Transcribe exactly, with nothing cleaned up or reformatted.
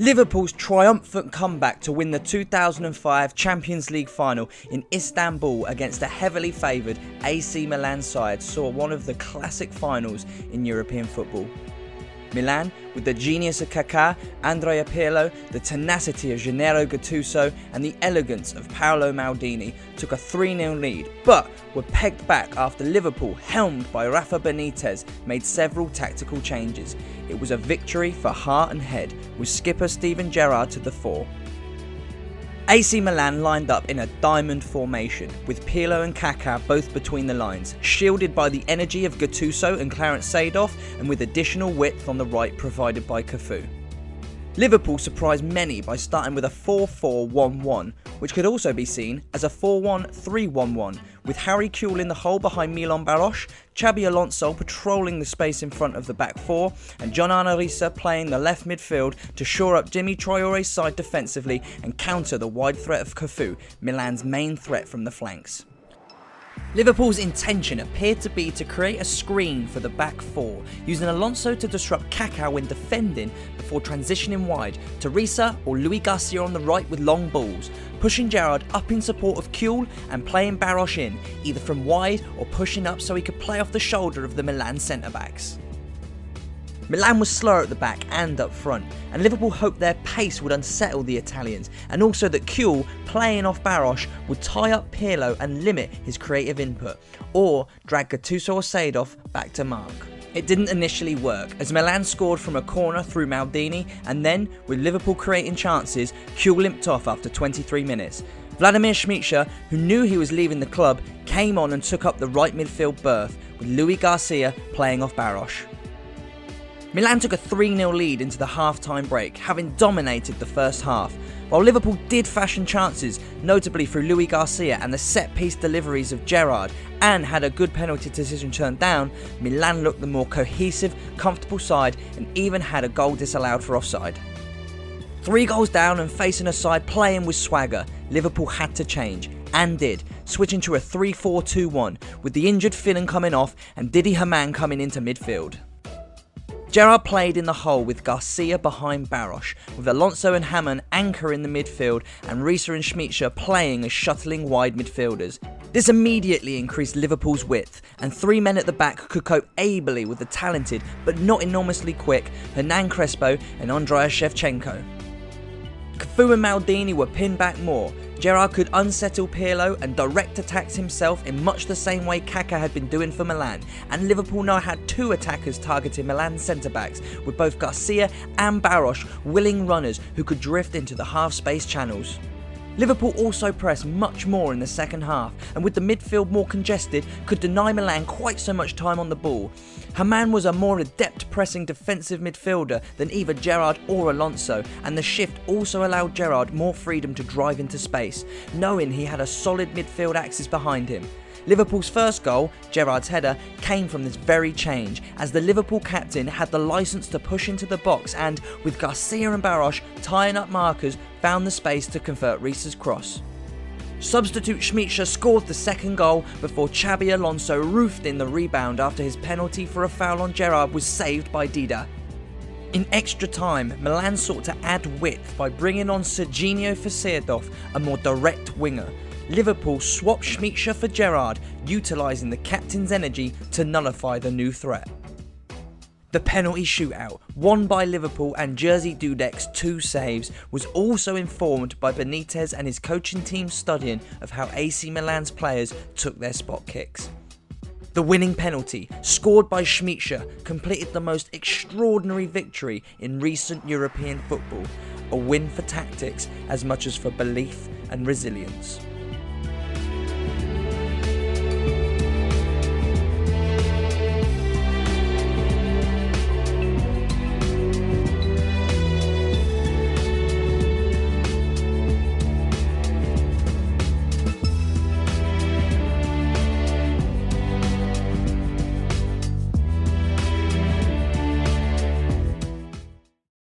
Liverpool's triumphant comeback to win the two thousand five Champions League final in Istanbul against a heavily favoured A C Milan side saw one of the classic finals in European football. Milan, with the genius of Kaka, Andrea Pirlo, the tenacity of Gennaro Gattuso and the elegance of Paolo Maldini, took a three nil lead, but were pegged back after Liverpool, helmed by Rafa Benitez, made several tactical changes. It was a victory for heart and head, with skipper Steven Gerrard to the fore. A C Milan lined up in a diamond formation, with Pirlo and Kaká both between the lines, shielded by the energy of Gattuso and Clarence Seedorf, and with additional width on the right provided by Cafu. Liverpool surprised many by starting with a four four one one, which could also be seen as a four one three one one, with Harry Kewell in the hole behind Milan Baroš, Xabi Alonso patrolling the space in front of the back four, and John Arne Riise playing the left midfield to shore up Dimi Traore's side defensively and counter the wide threat of Cafu, Milan's main threat from the flanks. Liverpool's intention appeared to be to create a screen for the back four, using Alonso to disrupt Kaká when defending before transitioning wide to Riise or Luis Garcia on the right with long balls, pushing Gerrard up in support of Kewell and playing Baroš in, either from wide or pushing up so he could play off the shoulder of the Milan centre-backs. Milan was slower at the back and up front, and Liverpool hoped their pace would unsettle the Italians, and also that Kewell, playing off Baroš, would tie up Pirlo and limit his creative input, or drag Gattuso or Seedorf back to mark. It didn't initially work, as Milan scored from a corner through Maldini, and then, with Liverpool creating chances, Kewell limped off after twenty-three minutes. Vladimir Smicer, who knew he was leaving the club, came on and took up the right midfield berth, with Luis Garcia playing off Baroš. Milan took a three nil lead into the half-time break, having dominated the first half. While Liverpool did fashion chances, notably through Luis Garcia and the set-piece deliveries of Gerrard, and had a good penalty decision turned down, Milan looked the more cohesive, comfortable side and even had a goal disallowed for offside. Three goals down and facing a side playing with swagger, Liverpool had to change, and did, switching to a three four two one, with the injured Finnan coming off and Didi Hamann coming into midfield. Gerrard played in the hole with Garcia behind Baroš, with Alonso and Hamann anchoring the midfield and Riise and Smicer playing as shuttling wide midfielders. This immediately increased Liverpool's width, and three men at the back could cope ably with the talented, but not enormously quick, Hernán Crespo and Andriy Shevchenko. Cafu and Maldini were pinned back more. Gerrard could unsettle Pirlo and direct attacks himself in much the same way Kaká had been doing for Milan, and Liverpool now had two attackers targeting Milan centre-backs, with both Garcia and Baroš willing runners who could drift into the half-space channels. Liverpool also pressed much more in the second half, and with the midfield more congested, could deny Milan quite so much time on the ball. Hamann was a more adept pressing defensive midfielder than either Gerrard or Alonso, and the shift also allowed Gerrard more freedom to drive into space, knowing he had a solid midfield axis behind him. Liverpool's first goal, Gerrard's header, came from this very change, as the Liverpool captain had the licence to push into the box and, with Garcia and Baroš tying up markers, found the space to convert Riise's cross. Substitute Smicer scored the second goal before Xabi Alonso roofed in the rebound after his penalty for a foul on Gerrard was saved by Dida. In extra time, Milan sought to add width by bringing on Serginho Vesedov, a more direct winger. Liverpool swapped Smicer for Gerrard, utilising the captain's energy to nullify the new threat. The penalty shootout, won by Liverpool and Jerzy Dudek's two saves, was also informed by Benitez and his coaching team's studying of how A C Milan's players took their spot kicks. The winning penalty, scored by Smicer, completed the most extraordinary victory in recent European football, a win for tactics as much as for belief and resilience.